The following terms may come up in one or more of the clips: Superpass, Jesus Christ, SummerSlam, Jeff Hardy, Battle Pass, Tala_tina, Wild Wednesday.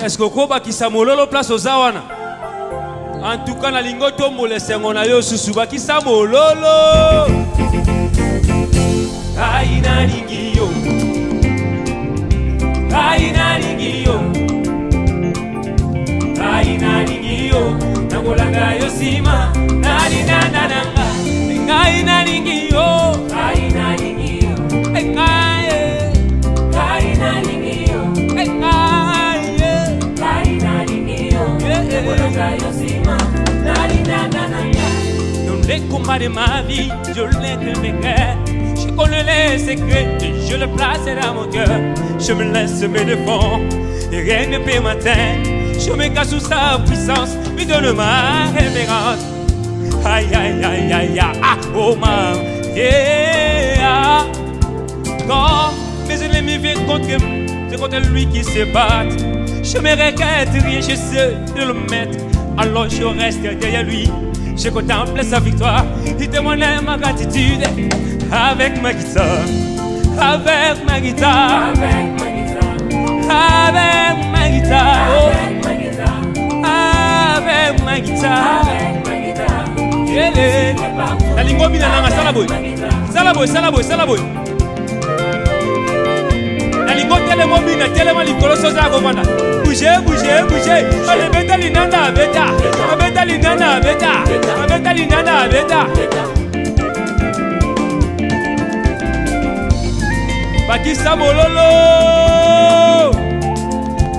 Est-ce que koba kisamololo place ozawana? En tout cas na lingo tombole sengo na yo susu ba kisamololo. Aina lingi yo. Aina lingi yo. Aina lingi yo. Nakolanga yo sima na lina na nanga. Aina lingi yo. Aina lingi yo. Aina lingi yo. Aina no les combats de ma vie, je les dénigre. Je connais les secrets, je les place dans mon cœur. Je me laisse me défendre, et rien ne peut m'atteindre. Je me cache sous sa puissance, lui donne ma révérence. Aïe aïe aïe aïe aïe, oh ma, yeah. Quand mes ennemis viennent contre moi, c'est contre lui qui se bat. Je me regrette rien, je sais de le mettre. Alors je reste derrière lui. Je contemple sa victoire. Il témoigne ma gratitude. Avec ma guitare. Avec ma guitare. Avec ma guitare. Avec ma guitare. Avec ma guitare. Avec ma guitare. La lingo binanga salaboy. Salaboy, salaboy, salaboy. La lingo tellement bina, tellement licoloso zagomana. Bougez, bougez, bougez. Allez, mettez l'inana, bêta. Mettez l'inana, bêta. Mettez l'inana, bêta. Bakissa Mololo.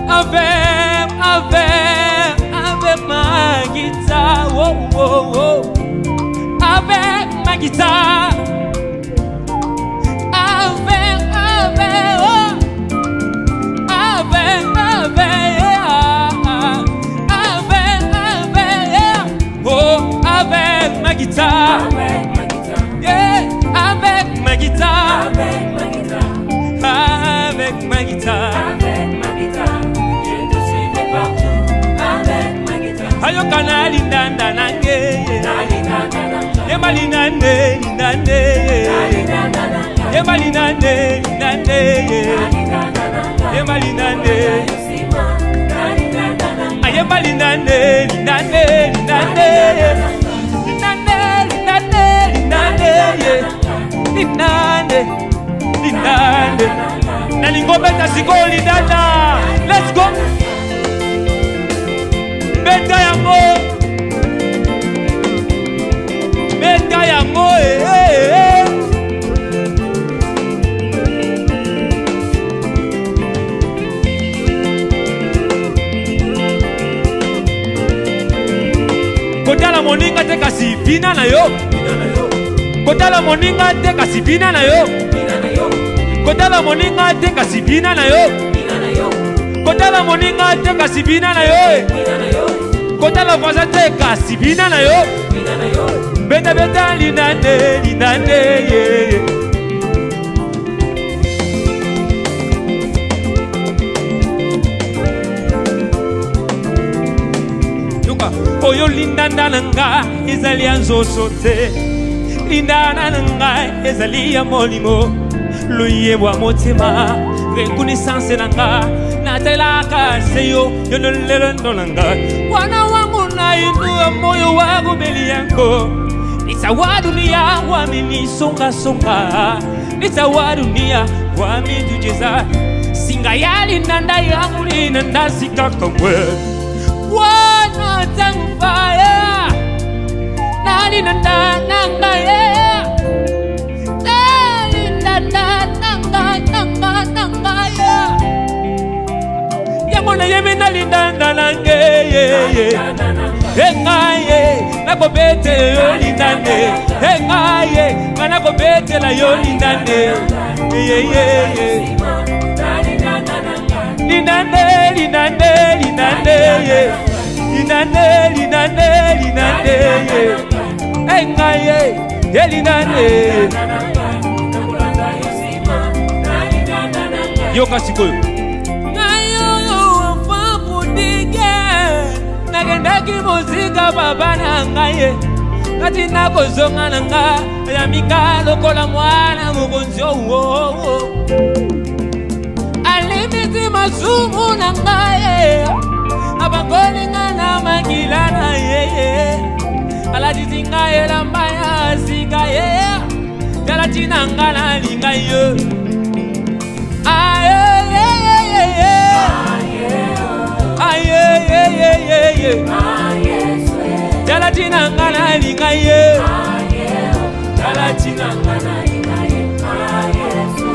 Avec, avec, avec ma guitare. Oh, oh, oh. Avec ma guitare. Avec, avec, oh. Avec, avec. Avec ma guitare, yeah, avec ma guitare, avec ma guitare, avec ma guitare, avec ma guitare, je te suivrai partout, avec ma guitare. Ayo kanali nanda nange, nali nanda nanda, yemali nande nande, nali nanda nanda, yemali nande nande, nali nanda nanda, yemali nande, nali nanda nanda, ayemali nande nande nande. Linande, linande, nalingo beta siko linanda. Let's go. Beta yango, beta yango. Kota la moninga te kasi bina na yo. Kota la moninga te kasi bina na yo. Kota la moninga te kasi bina na yo. Kota la moninga te kasi bina na yo. Kota la voza te kasi bina na yo. Beta beta linande linande ye. Luka oyo lindanda nanga izali anzo sote. Lindana nanga ezali ya molimo luyebwa motema reconnaissance nanga natelaka seyo yonolelendo nanga wana wangu na indu moyo wangu mbele yako nitawadunia wamenisongasonga nitawadunia wamitujeza singa ya linanda yangu linanda sikakambwe wana tangfaya linanda nanga yeah linanda nanga nanga nanga yeah yamona yemena linanda nanga yeah engaye nakobete yo linande engaye manakobete la yo linande yeah yeah linande linande linande yeah linande linande linande yeah engaye elinane yo kasikoyo nayo fapudike nagendaki muzika baba nangaye kati nakozonga nanga ya mikalo kola mwana mugonzo wo alimi Bolinga na makila na yeye, alajizinga ela mbaya zika yeye, Tala tina ngala linga yo. Tala tina ngala linga yo. Tala tina ngala linga yo. Tala tina ngala linga yo.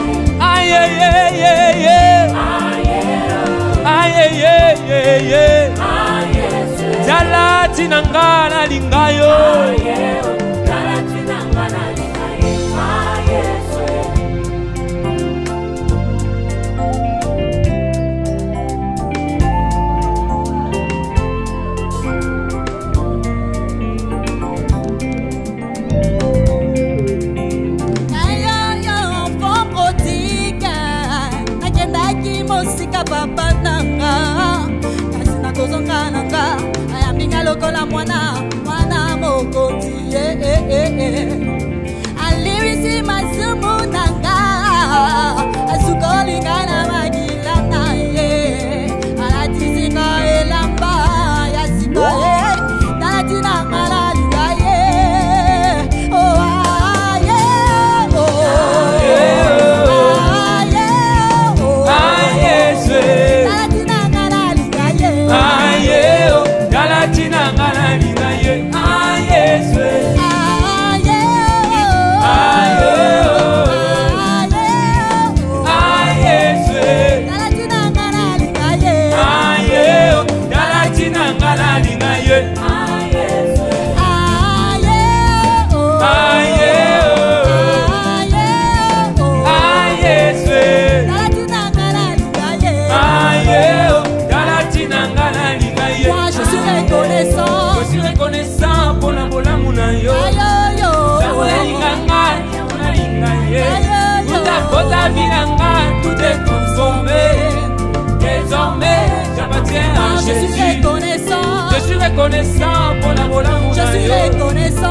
Reconnaissant pour la bonne amour. Je suis reconnaissant.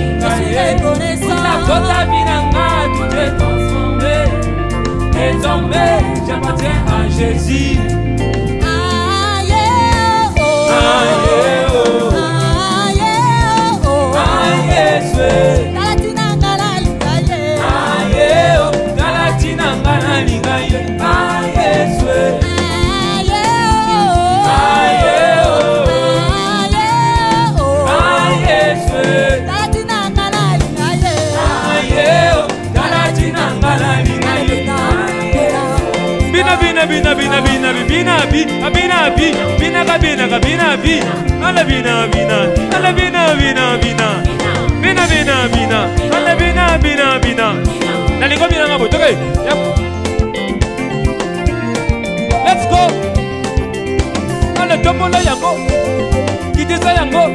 Je suis reconnaissant. La la vie tout est transformé. Désormais, j'appartiens à Jésus. Aïe, oh, aïe, oh, aïe, oh, aïe, oh. Let's go. Alla tombola yango, kitisa yango.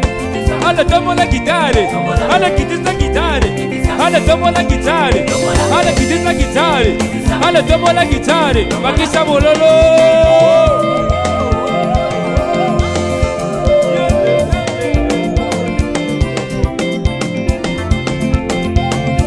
Alla tombola guitare, alla kitisa guitare, alla tombola guitare, alla kitisa guitare, alla tombola guitare. Makisha bololo.